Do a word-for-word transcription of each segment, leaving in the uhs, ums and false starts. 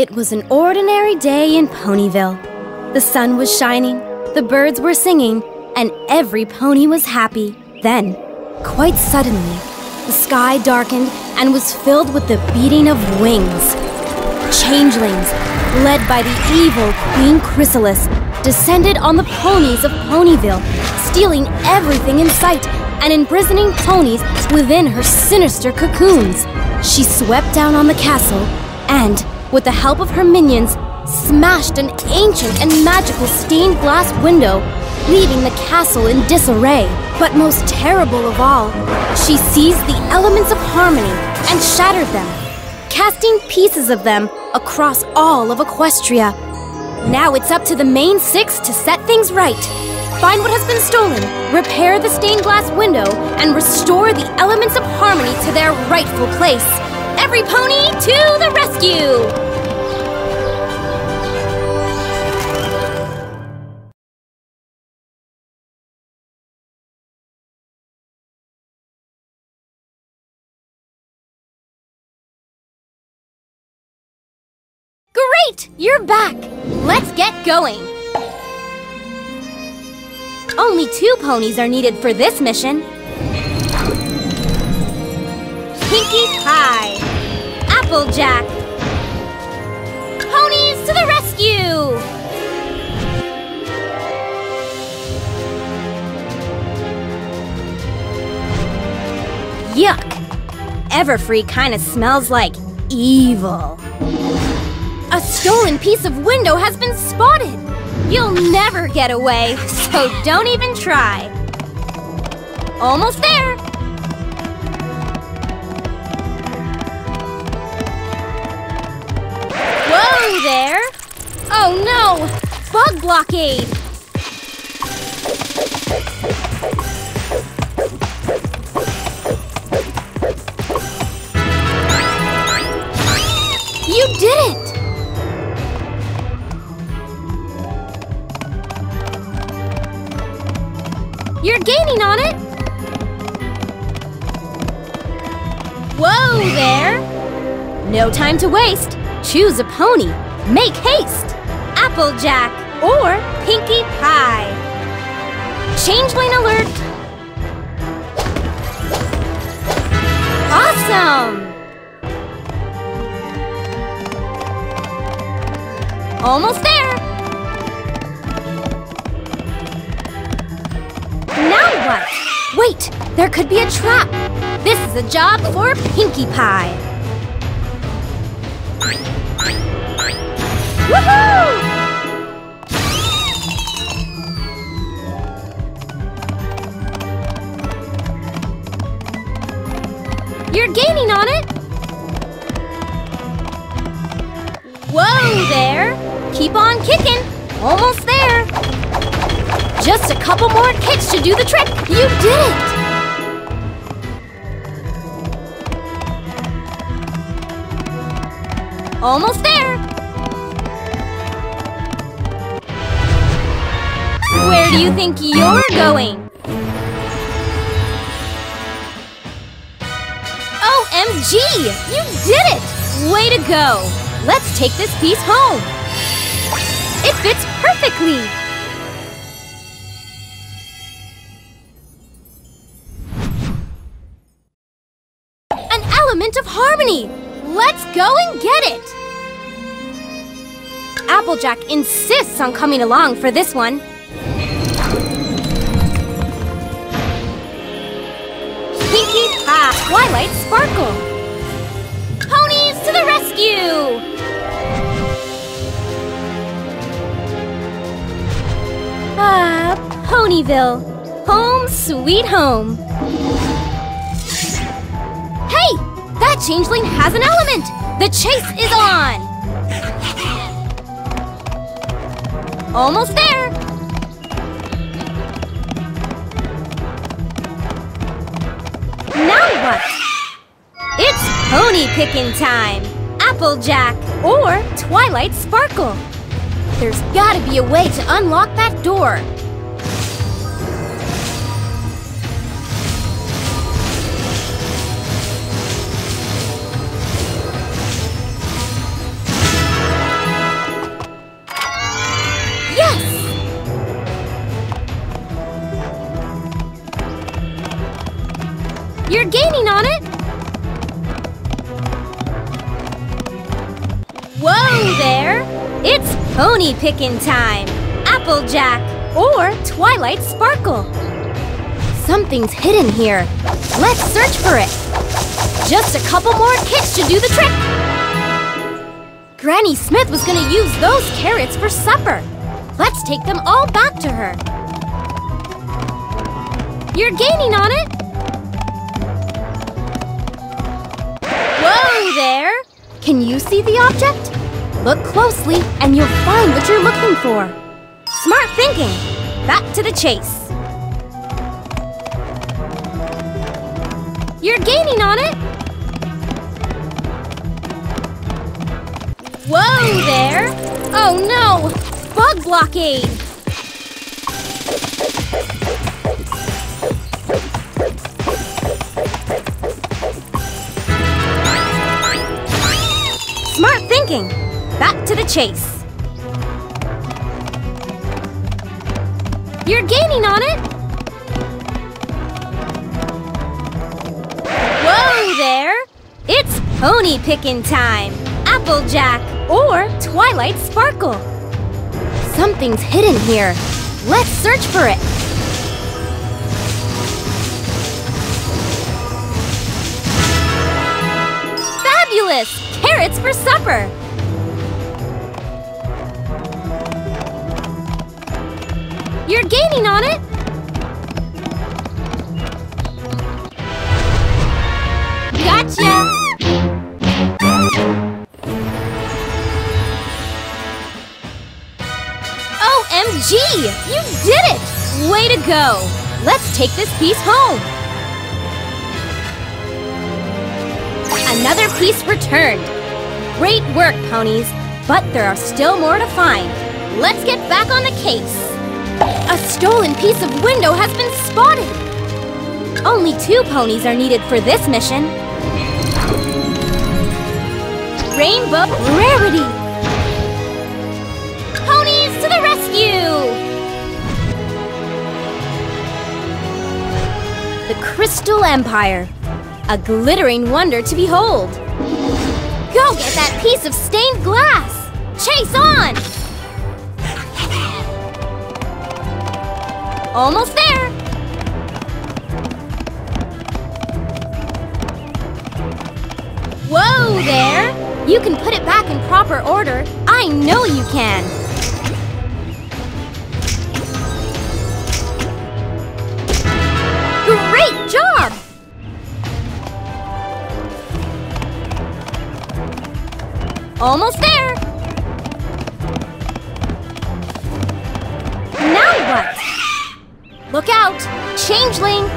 It was an ordinary day in Ponyville. The sun was shining, the birds were singing, and every pony was happy. Then, quite suddenly, the sky darkened and was filled with the beating of wings. Changelings, led by the evil Queen Chrysalis, descended on the ponies of Ponyville, stealing everything in sight and imprisoning ponies within her sinister cocoons. She swept down on the castle and, with the help of her minions, smashed an ancient and magical stained glass window, leaving the castle in disarray. But most terrible of all, she seized the Elements of Harmony and shattered them, casting pieces of them across all of Equestria. Now it's up to the main six to set things right. Find what has been stolen, repair the stained glass window, and restore the Elements of Harmony to their rightful place. Every pony to the rescue! Great! You're back! Let's get going! Only two ponies are needed for this mission. Pinkie Pie! Applejack! Ponies to the rescue! Yuck! Everfree kinda smells like evil. A stolen piece of window has been spotted! You'll never get away, so don't even try! Almost there! Whoa there! Oh no! Bug blockade! You did it! You're gaining on it! Whoa there! No time to waste! Choose a pony! Make haste! Applejack or Pinkie Pie! Changeling alert! Awesome! Almost there! Now what? Wait, there could be a trap! This is a job for Pinkie Pie! Woohoo! You're gaining on it! Whoa there! Keep on kicking! Almost there! Just a couple more kicks to do the trick! You did it! Almost there! Where do you think you're going? O M G! You did it! Way to go! Let's take this piece home! It fits perfectly! Element of Harmony! Let's go and get it! Applejack insists on coming along for this one. Pinkie Pie! Twilight Sparkle! Ponies to the rescue! Ah, Ponyville! Home sweet home! That changeling has an element! The chase is on! Almost there! Now what? It's pony picking time! Applejack or Twilight Sparkle! There's gotta be a way to unlock that door! You're gaining on it! Whoa there! It's pony picking time! Applejack or Twilight Sparkle! Something's hidden here. Let's search for it. Just a couple more kicks should do the trick. Granny Smith was gonna use those carrots for supper. Let's take them all back to her. You're gaining on it. Whoa there! Can you see the object? Look closely and you'll find what you're looking for. Smart thinking. Back to the chase. You're gaining on it. Whoa there! Oh no! Bug blockade! Smart thinking! Back to the chase! You're gaining on it! Whoa there! It's pony picking time! Applejack or Twilight Sparkle! Something's hidden here. Let's search for it. Fabulous! Carrots for supper! You're gaining on it! Gotcha! O M G! You did it! Way to go! Let's take this piece home! Another piece returned! Great work, ponies! But there are still more to find. Let's get back on the case! A stolen piece of window has been spotted! Only two ponies are needed for this mission. Rainbow Rarity! Ponies to the rescue! The Crystal Empire. A glittering wonder to behold. Go get that piece of stained glass! Chase on! Almost there! Whoa there! You can put it back in proper order. I know you can! Great job! Almost there! Now what? Look out! Changeling!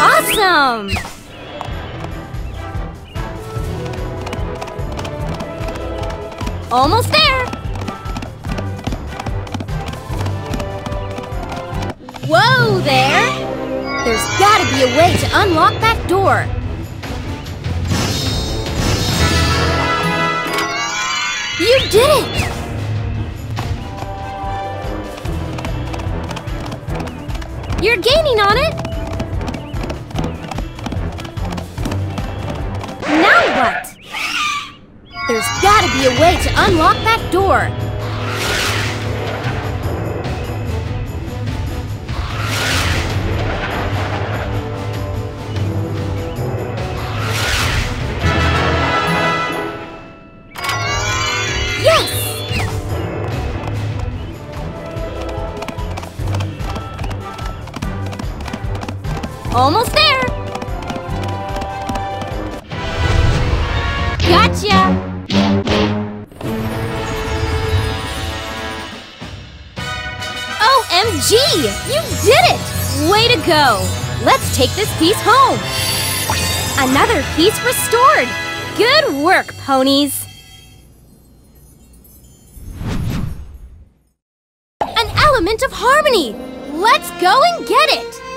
Awesome! Almost there! Whoa there! There's gotta be a way to unlock that door. You did it! You're gaining on it! Now what? There's gotta be a way to unlock that door. Almost there! Gotcha! O M G! You did it! Way to go! Let's take this piece home! Another piece restored! Good work, ponies! An element of harmony! Let's go and get it!